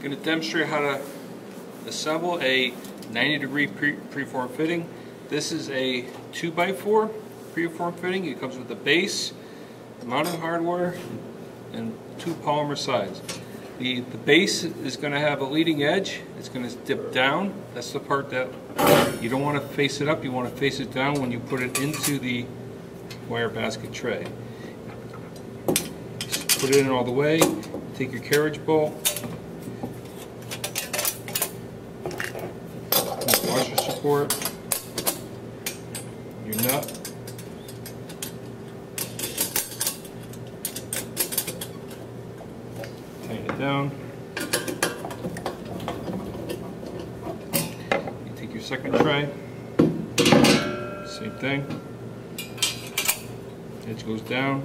I'm going to demonstrate how to assemble a 90-degree preform fitting. This is a 2x4 preform fitting. It comes with a base, mounting hardware, and two polymer sides. The base is going to have a leading edge. It's going to dip down. That's the part that you don't want to face it up. You want to face it down when you put it into the wire basket tray. Just put it in all the way. Take your carriage bowl. Washer support. Your nut. Down. You take your second tray, same thing, edge goes down,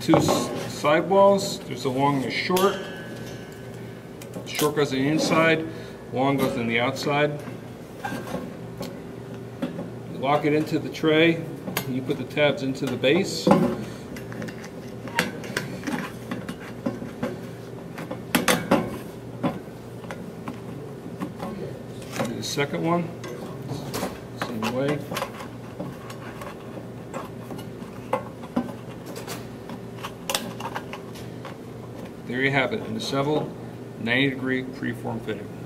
two sidewalls. There's a long and a short. Short goes on the inside, long goes on the outside. You lock it into the tray, and you put the tabs into the base. Do the second one, same way. There you have it, an assembled 90-degree preform fitting.